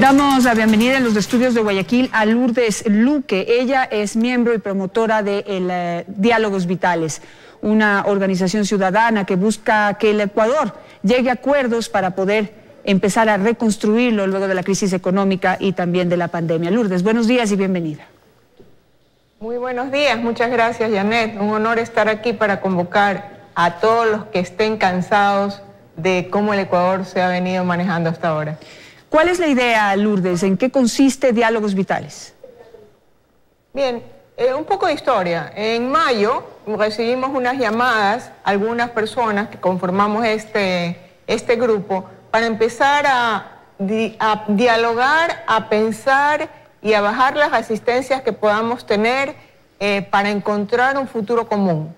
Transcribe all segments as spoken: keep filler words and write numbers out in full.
Damos la bienvenida en los estudios de Guayaquil a Lourdes Luque. Ella es miembro y promotora de el, eh, Diálogos Vitales, una organización ciudadana que busca que el Ecuador llegue a acuerdos para poder empezar a reconstruirlo luego de la crisis económica y también de la pandemia. Lourdes, buenos días y bienvenida. Muy buenos días, muchas gracias, Janet. Un honor estar aquí para convocar a todos los que estén cansados de cómo el Ecuador se ha venido manejando hasta ahora. ¿Cuál es la idea, Lourdes? ¿En qué consiste Diálogos Vitales? Bien, eh, un poco de historia. En mayo recibimos unas llamadas, algunas personas que conformamos este, este grupo, para empezar a, di, a dialogar, a pensar y a bajar las resistencias que podamos tener eh, para encontrar un futuro común.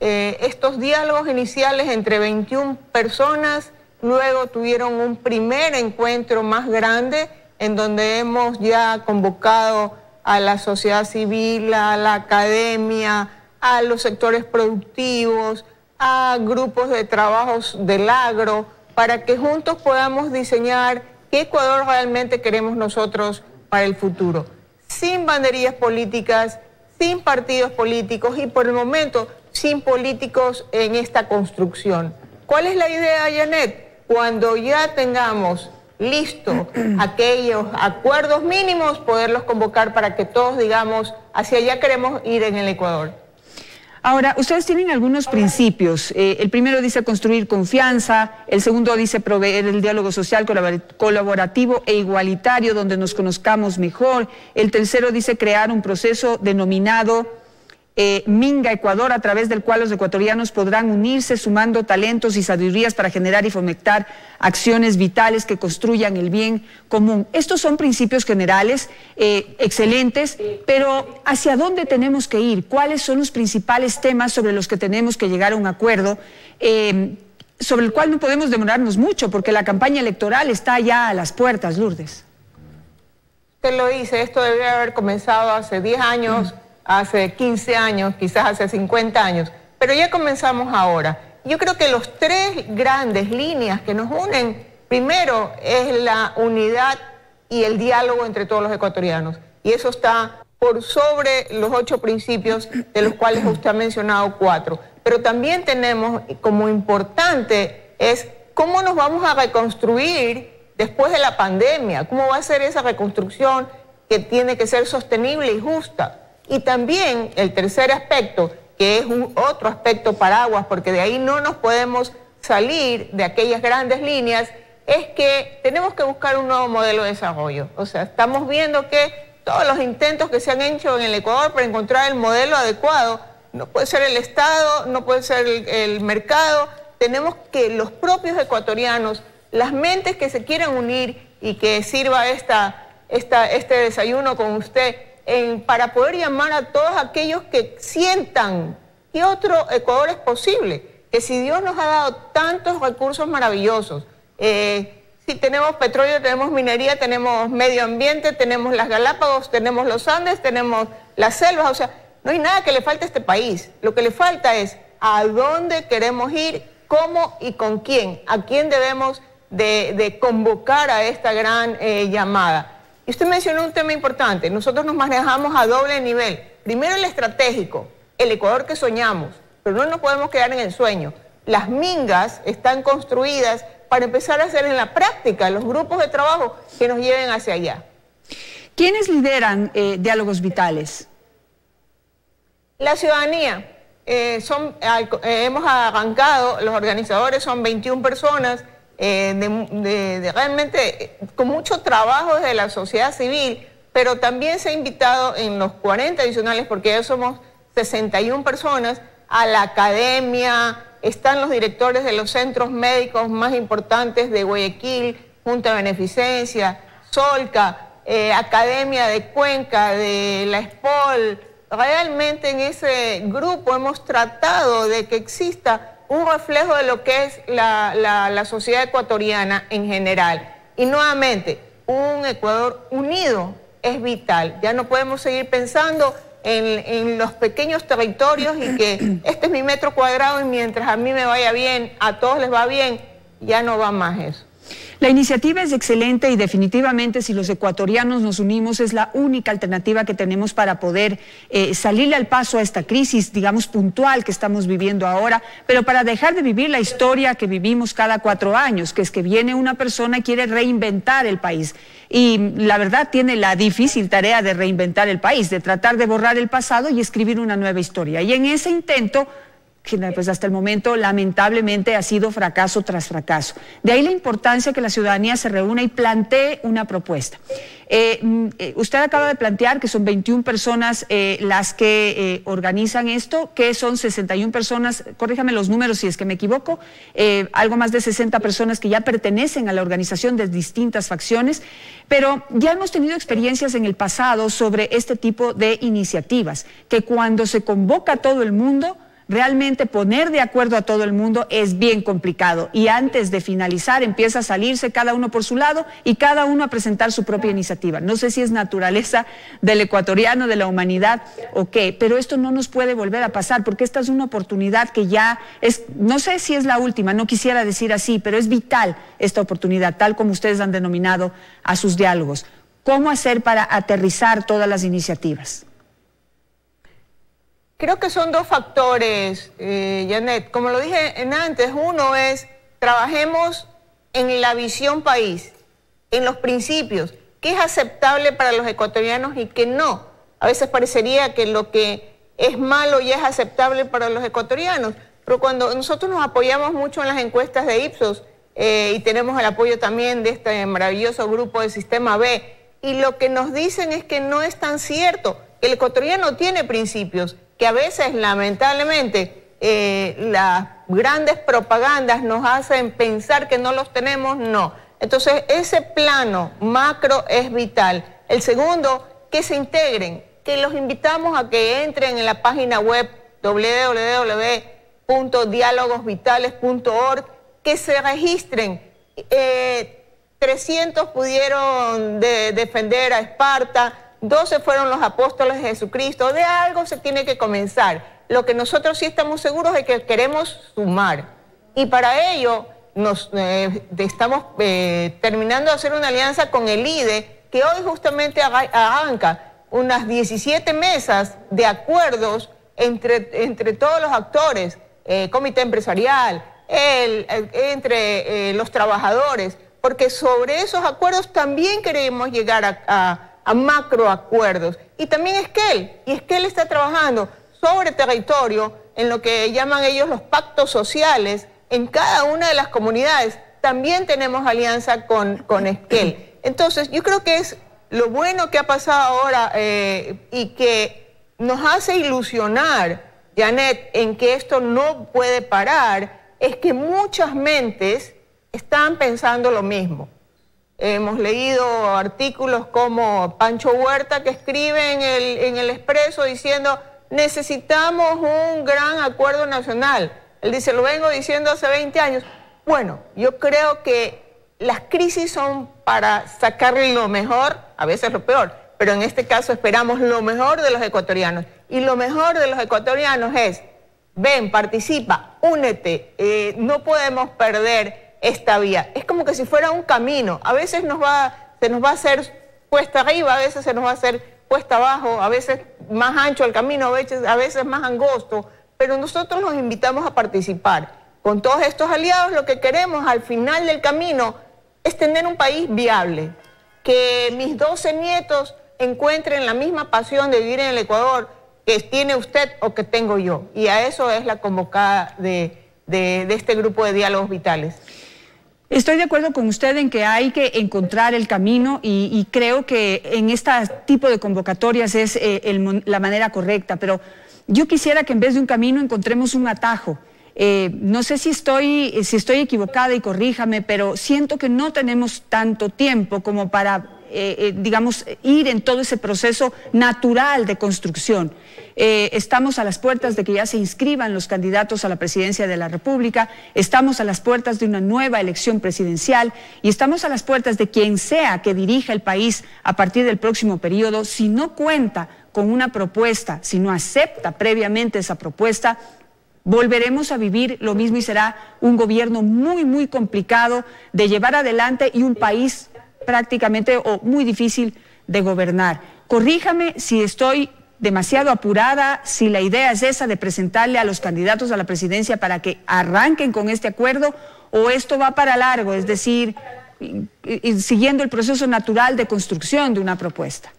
Eh, estos diálogos iniciales entre veintiuna personas luego tuvieron un primer encuentro más grande en donde hemos ya convocado a la sociedad civil, a la academia, a los sectores productivos, a grupos de trabajos del agro, para que juntos podamos diseñar qué Ecuador realmente queremos nosotros para el futuro. Sin banderías políticas, sin partidos políticos y por el momento sin políticos en esta construcción. ¿Cuál es la idea, Janet? Cuando ya tengamos listo aquellos acuerdos mínimos, poderlos convocar para que todos digamos hacia allá queremos ir en el Ecuador. Ahora, ustedes tienen algunos principios. Eh, el primero dice construir confianza, el segundo dice proveer el diálogo social colaborativo e igualitario donde nos conozcamos mejor. El tercero dice crear un proceso denominado Eh, Minga Ecuador, a través del cual los ecuatorianos podrán unirse sumando talentos y sabidurías para generar y fomentar acciones vitales que construyan el bien común. Estos son principios generales, eh, excelentes, pero ¿hacia dónde tenemos que ir? ¿Cuáles son los principales temas sobre los que tenemos que llegar a un acuerdo, eh, sobre el cual no podemos demorarnos mucho, porque la campaña electoral está ya a las puertas, Lourdes? Usted lo dice, esto debería haber comenzado hace diez años... Mm. hace quince años, quizás hace cincuenta años, pero ya comenzamos ahora. Yo creo que los tres grandes líneas que nos unen, primero es la unidad y el diálogo entre todos los ecuatorianos, y eso está por sobre los ocho principios, de los cuales usted ha mencionado cuatro. Pero también tenemos como importante es cómo nos vamos a reconstruir después de la pandemia, cómo va a ser esa reconstrucción que tiene que ser sostenible y justa. Y también el tercer aspecto, que es un otro aspecto paraguas, porque de ahí no nos podemos salir de aquellas grandes líneas, es que tenemos que buscar un nuevo modelo de desarrollo. O sea, estamos viendo que todos los intentos que se han hecho en el Ecuador para encontrar el modelo adecuado, no puede ser el Estado, no puede ser el, el mercado, tenemos que los propios ecuatorianos, las mentes que se quieran unir y que sirva esta, esta, este desayuno con usted, En, para poder llamar a todos aquellos que sientan que otro Ecuador es posible, que si Dios nos ha dado tantos recursos maravillosos, eh, si tenemos petróleo, tenemos minería, tenemos medio ambiente, tenemos las Galápagos, tenemos los Andes, tenemos las selvas, o sea, no hay nada que le falte a este país. Lo que le falta es a dónde queremos ir, cómo y con quién, a quién debemos de, de convocar a esta gran eh, llamada. Y usted mencionó un tema importante, nosotros nos manejamos a doble nivel. Primero el estratégico, el Ecuador que soñamos, pero no nos podemos quedar en el sueño. Las mingas están construidas para empezar a hacer en la práctica los grupos de trabajo que nos lleven hacia allá. ¿Quiénes lideran eh, Diálogos Vitales? La ciudadanía. Eh, son, eh, hemos arrancado, los organizadores son veintiuna personas, Eh, de, de, de realmente eh, con mucho trabajo desde la sociedad civil, pero también se ha invitado en los cuarenta adicionales, porque ya somos sesenta y una personas, a la academia, están los directores de los centros médicos más importantes de Guayaquil, Junta de Beneficencia, Solca, eh, Academia de Cuenca, de la ESPOL. Realmente en ese grupo hemos tratado de que exista un reflejo de lo que es la, la, la sociedad ecuatoriana en general. Y nuevamente, un Ecuador unido es vital. Ya no podemos seguir pensando en, en los pequeños territorios y que este es mi metro cuadrado y mientras a mí me vaya bien, a todos les va bien, ya no va más eso. La iniciativa es excelente y definitivamente si los ecuatorianos nos unimos es la única alternativa que tenemos para poder eh, salirle al paso a esta crisis, digamos, puntual que estamos viviendo ahora, pero para dejar de vivir la historia que vivimos cada cuatro años, que es que viene una persona y quiere reinventar el país. Y la verdad tiene la difícil tarea de reinventar el país, de tratar de borrar el pasado y escribir una nueva historia. Y en ese intento, pues hasta el momento lamentablemente ha sido fracaso tras fracaso. De ahí la importancia que la ciudadanía se reúna y plantee una propuesta. Eh, usted acaba de plantear que son veintiuna personas eh, las que eh, organizan esto, que son sesenta y una personas, corríjame los números si es que me equivoco, eh, algo más de sesenta personas que ya pertenecen a la organización de distintas facciones, pero ya hemos tenido experiencias en el pasado sobre este tipo de iniciativas, que cuando se convoca a todo el mundo, realmente poner de acuerdo a todo el mundo es bien complicado y antes de finalizar empieza a salirse cada uno por su lado y cada uno a presentar su propia iniciativa. No sé si es naturaleza del ecuatoriano, de la humanidad o qué, pero esto no nos puede volver a pasar porque esta es una oportunidad que ya es, no sé si es la última, no quisiera decir así, pero es vital esta oportunidad, tal como ustedes han denominado a sus diálogos. ¿Cómo hacer para aterrizar todas las iniciativas? Creo que son dos factores, eh, Janet. Como lo dije en antes, uno es, trabajemos en la visión país, en los principios, qué es aceptable para los ecuatorianos y qué no. A veces parecería que lo que es malo ya es aceptable para los ecuatorianos, pero cuando nosotros nos apoyamos mucho en las encuestas de Ipsos eh, y tenemos el apoyo también de este maravilloso grupo del Sistema B, y lo que nos dicen es que no es tan cierto, el ecuatoriano tiene principios, que a veces, lamentablemente, eh, las grandes propagandas nos hacen pensar que no los tenemos, no. Entonces, ese plano macro es vital. El segundo, que se integren, que los invitamos a que entren en la página web w w w punto diálogos vitales punto org, que se registren. Eh, trescientos pudieron de defender a Esparta, doce fueron los apóstoles de Jesucristo, de algo se tiene que comenzar. Lo que nosotros sí estamos seguros es que queremos sumar. Y para ello nos eh, estamos eh, terminando de hacer una alianza con el I D E, que hoy justamente arranca unas diecisiete mesas de acuerdos entre, entre todos los actores, eh, comité empresarial, el, el, entre eh, los trabajadores, porque sobre esos acuerdos también queremos llegar a... a a macroacuerdos. Y también Esquel, y Esquel está trabajando sobre territorio, en lo que llaman ellos los pactos sociales, en cada una de las comunidades. También tenemos alianza con, con Esquel. Entonces, yo creo que es lo bueno que ha pasado ahora eh, y que nos hace ilusionar, Janet, en que esto no puede parar, es que muchas mentes están pensando lo mismo. Hemos leído artículos como Pancho Huerta, que escribe en el, en el Expreso diciendo necesitamos un gran acuerdo nacional. Él dice, lo vengo diciendo hace veinte años. Bueno, yo creo que las crisis son para sacarle lo mejor, a veces lo peor, pero en este caso esperamos lo mejor de los ecuatorianos. Y lo mejor de los ecuatorianos es, ven, participa, únete, eh, no podemos perder esta vía. Es como que si fuera un camino, a veces nos va, se nos va a hacer cuesta arriba, a veces se nos va a hacer cuesta abajo, a veces más ancho el camino, a veces, a veces más angosto, pero nosotros los invitamos a participar. Con todos estos aliados lo que queremos al final del camino es tener un país viable, que mis doce nietos encuentren la misma pasión de vivir en el Ecuador que tiene usted o que tengo yo, y a eso es la convocada de, de, de este grupo de Diálogos Vitales. Estoy de acuerdo con usted en que hay que encontrar el camino y, y creo que en este tipo de convocatorias es eh, el, la manera correcta, pero yo quisiera que en vez de un camino encontremos un atajo. Eh, no sé si estoy, si estoy equivocada y corríjame, pero siento que no tenemos tanto tiempo como para... Eh, eh, digamos, ir en todo ese proceso natural de construcción. Eh, estamos a las puertas de que ya se inscriban los candidatos a la presidencia de la República, estamos a las puertas de una nueva elección presidencial y estamos a las puertas de quien sea que dirija el país a partir del próximo periodo, si no cuenta con una propuesta, si no acepta previamente esa propuesta, volveremos a vivir lo mismo y será un gobierno muy, muy complicado de llevar adelante y un país prácticamente o muy difícil de gobernar. Corríjame si estoy demasiado apurada, si la idea es esa de presentarle a los candidatos a la presidencia para que arranquen con este acuerdo, o esto va para largo, es decir, siguiendo el proceso natural de construcción de una propuesta.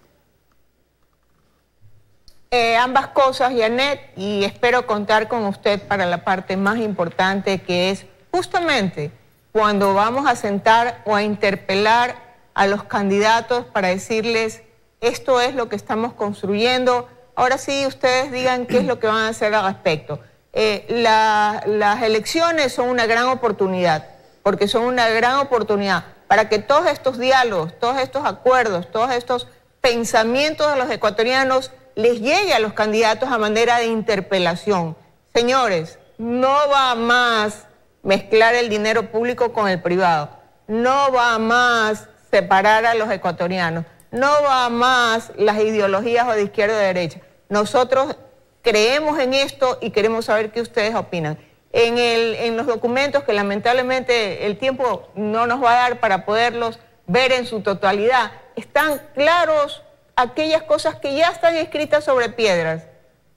Eh, ambas cosas, Janet, y espero contar con usted para la parte más importante, que es justamente cuando vamos a sentar o a interpelar a los candidatos para decirles esto es lo que estamos construyendo, ahora sí ustedes digan qué es lo que van a hacer al respecto. Eh, la, las elecciones son una gran oportunidad, porque son una gran oportunidad para que todos estos diálogos, todos estos acuerdos, todos estos pensamientos de los ecuatorianos les llegue a los candidatos a manera de interpelación. Señores, no va más mezclar el dinero público con el privado, no va más separar a los ecuatorianos, no va más las ideologías o de izquierda o de derecha. Nosotros creemos en esto y queremos saber qué ustedes opinan. En, el, en los documentos, que lamentablemente el tiempo no nos va a dar para poderlos ver en su totalidad, están claros aquellas cosas que ya están escritas sobre piedras.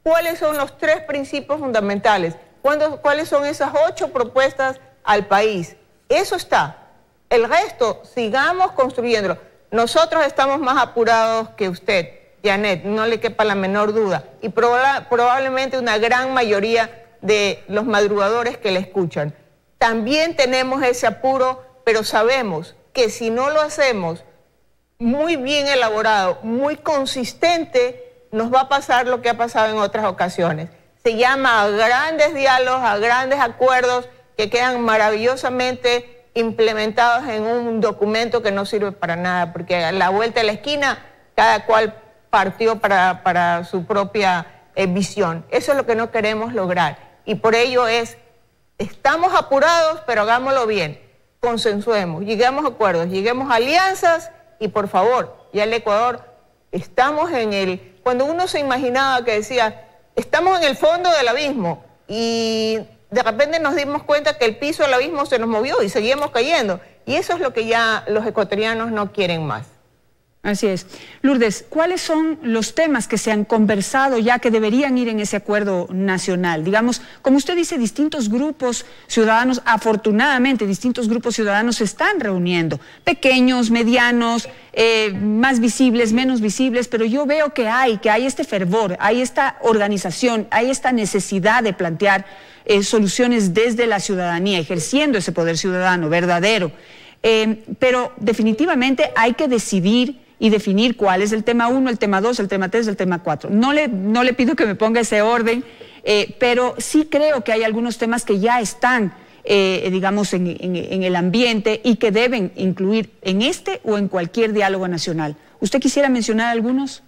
¿Cuáles son los tres principios fundamentales? ¿Cuáles son esas ocho propuestas al país? Eso está. El resto, sigamos construyéndolo. Nosotros estamos más apurados que usted, Janet, no le quepa la menor duda. Y proba- probablemente una gran mayoría de los madrugadores que le escuchan. También tenemos ese apuro, pero sabemos que si no lo hacemos muy bien elaborado, muy consistente, nos va a pasar lo que ha pasado en otras ocasiones. Se llama a grandes diálogos, a grandes acuerdos que quedan maravillosamente implementados en un documento que no sirve para nada, porque a la vuelta de la esquina cada cual partió para, para su propia eh, visión. Eso es lo que no queremos lograr, y por ello es, estamos apurados, pero hagámoslo bien, consensuemos, lleguemos a acuerdos, lleguemos a alianzas. Y por favor, ya el Ecuador, estamos en el... Cuando uno se imaginaba que decía, estamos en el fondo del abismo, y de repente nos dimos cuenta que el piso del abismo se nos movió y seguimos cayendo. Y eso es lo que ya los ecuatorianos no quieren más. Así es. Lourdes, ¿cuáles son los temas que se han conversado ya que deberían ir en ese acuerdo nacional? Digamos, como usted dice, distintos grupos ciudadanos, afortunadamente distintos grupos ciudadanos se están reuniendo, pequeños, medianos, eh, más visibles, menos visibles, pero yo veo que hay, que hay este fervor, hay esta organización, hay esta necesidad de plantear eh, soluciones desde la ciudadanía, ejerciendo ese poder ciudadano verdadero. Eh, pero definitivamente hay que decidir y definir cuál es el tema uno, el tema dos, el tema tres, el tema cuatro. No le, no le pido que me ponga ese orden, eh, pero sí creo que hay algunos temas que ya están, eh, digamos, en, en, en el ambiente y que deben incluir en este o en cualquier diálogo nacional. ¿Usted quisiera mencionar algunos?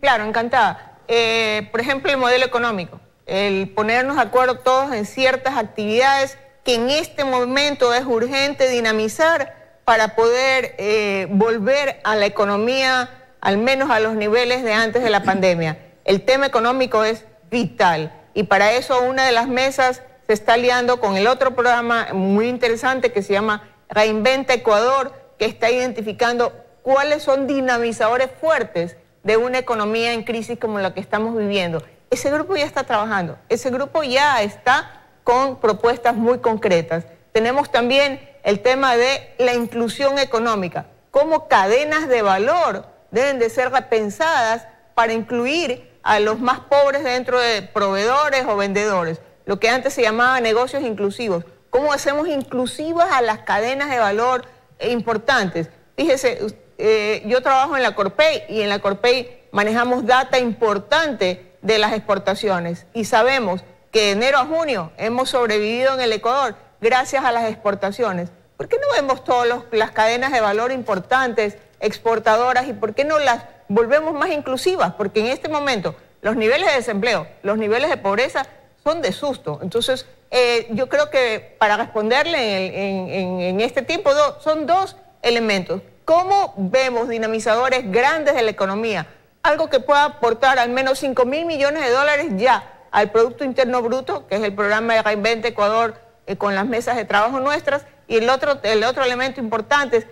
Claro, encantada. Eh, por ejemplo, el modelo económico, el ponernos de acuerdo todos en ciertas actividades que en este momento es urgente dinamizar para poder eh, volver a la economía, al menos a los niveles de antes de la pandemia. El tema económico es vital, y para eso una de las mesas se está aliando con el otro programa muy interesante que se llama Reinventa Ecuador, que está identificando cuáles son dinamizadores fuertes de una economía en crisis como la que estamos viviendo. Ese grupo ya está trabajando, ese grupo ya está con propuestas muy concretas. Tenemos también el tema de la inclusión económica, cómo cadenas de valor deben de ser repensadas para incluir a los más pobres dentro de proveedores o vendedores, lo que antes se llamaba negocios inclusivos. Cómo hacemos inclusivas a las cadenas de valor importantes. Fíjese, eh, yo trabajo en la Corpay, y en la Corpay manejamos data importante de las exportaciones, y sabemos que de enero a junio hemos sobrevivido en el Ecuador gracias a las exportaciones. ¿Por qué no vemos todas las cadenas de valor importantes, exportadoras, y por qué no las volvemos más inclusivas? Porque en este momento los niveles de desempleo, los niveles de pobreza son de susto. Entonces, eh, yo creo que para responderle en, en, en, en este tiempo do, son dos elementos. ¿Cómo vemos dinamizadores grandes de la economía? Algo que pueda aportar al menos cinco mil millones de dólares ya al Producto Interno Bruto, que es el programa de Reinventa Ecuador eh, con las mesas de trabajo nuestras, y el otro, el otro elemento importante es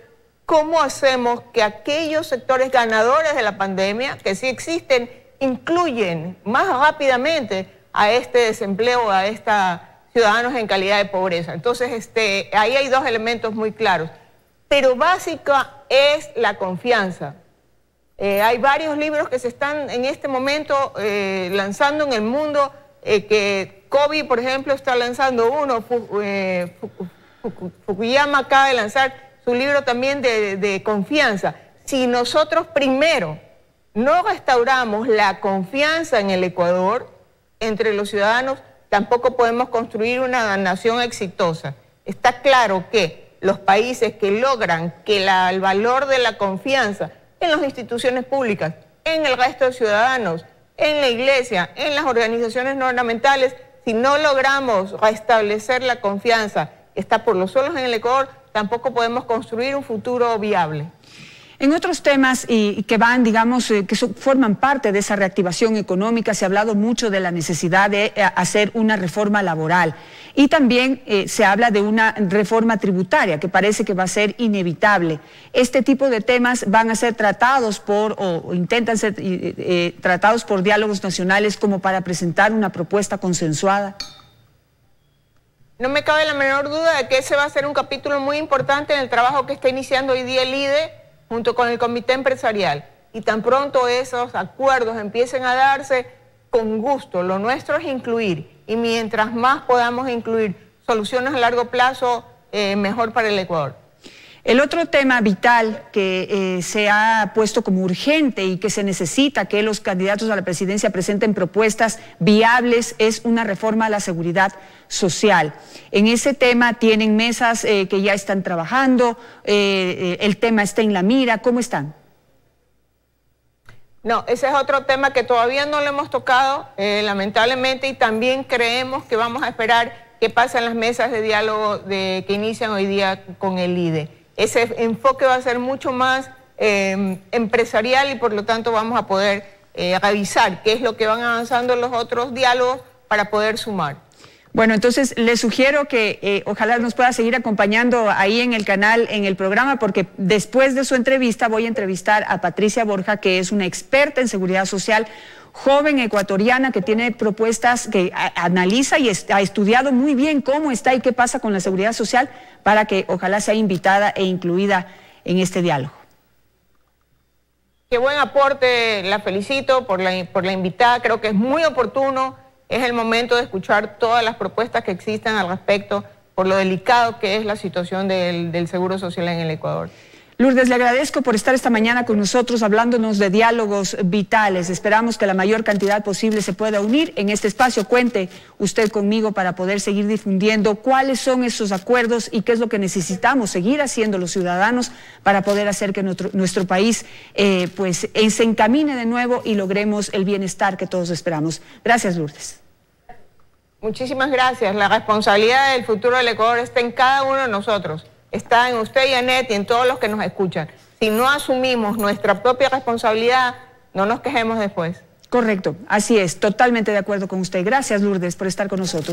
cómo hacemos que aquellos sectores ganadores de la pandemia, que sí existen, incluyen más rápidamente a este desempleo, a estos ciudadanos en calidad de pobreza. Entonces, este, ahí hay dos elementos muy claros. Pero básica es la confianza. Eh, hay varios libros que se están en este momento eh, lanzando en el mundo, eh, que Kobe, por ejemplo, está lanzando uno, eh, Fukuyama acaba de lanzar su libro también de, de confianza. Si nosotros primero no restauramos la confianza en el Ecuador, entre los ciudadanos, tampoco podemos construir una nación exitosa. Está claro que los países que logran que la, el valor de la confianza en las instituciones públicas, en el resto de ciudadanos, en la iglesia, en las organizaciones no gubernamentales, si no logramos restablecer la confianza que está por los suelos en el Ecuador, tampoco podemos construir un futuro viable. En otros temas y que van, digamos, que forman parte de esa reactivación económica, se ha hablado mucho de la necesidad de hacer una reforma laboral y también eh, se habla de una reforma tributaria que parece que va a ser inevitable. Este tipo de temas van a ser tratados por, o, o intentan ser eh, eh, tratados por Diálogos Nacionales como para presentar una propuesta consensuada. No me cabe la menor duda de que ese va a ser un capítulo muy importante en el trabajo que está iniciando hoy día el I D E junto con el comité empresarial, y tan pronto esos acuerdos empiecen a darse, con gusto, lo nuestro es incluir, y mientras más podamos incluir soluciones a largo plazo, eh, mejor para el Ecuador. El otro tema vital que eh, se ha puesto como urgente y que se necesita que los candidatos a la presidencia presenten propuestas viables es una reforma a la seguridad social. En ese tema tienen mesas eh, que ya están trabajando, eh, el tema está en la mira, ¿cómo están? No, ese es otro tema que todavía no lo hemos tocado, eh, lamentablemente, y también creemos que vamos a esperar qué pasa en las mesas de diálogo de, que inician hoy día con el I D E. Ese enfoque va a ser mucho más eh, empresarial y por lo tanto vamos a poder eh, revisar qué es lo que van avanzando los otros diálogos para poder sumar. Bueno, entonces les sugiero que eh, ojalá nos pueda seguir acompañando ahí en el canal, en el programa, porque después de su entrevista voy a entrevistar a Patricia Borja, que es una experta en seguridad social, joven ecuatoriana que tiene propuestas, que analiza y ha estudiado muy bien cómo está y qué pasa con la seguridad social, para que ojalá sea invitada e incluida en este diálogo. Qué buen aporte, la felicito por la, por la invitada, creo que es muy oportuno, es el momento de escuchar todas las propuestas que existan al respecto por lo delicado que es la situación del, del seguro social en el Ecuador. Lourdes, le agradezco por estar esta mañana con nosotros hablándonos de Diálogos Vitales. Esperamos que la mayor cantidad posible se pueda unir en este espacio. Cuente usted conmigo para poder seguir difundiendo cuáles son esos acuerdos y qué es lo que necesitamos seguir haciendo los ciudadanos para poder hacer que nuestro, nuestro país eh, pues, se encamine de nuevo y logremos el bienestar que todos esperamos. Gracias, Lourdes. Muchísimas gracias. La responsabilidad del futuro del Ecuador está en cada uno de nosotros. Está en usted, Janet, y en todos los que nos escuchan. Si no asumimos nuestra propia responsabilidad, no nos quejemos después. Correcto, así es, totalmente de acuerdo con usted. Gracias, Lourdes, por estar con nosotros.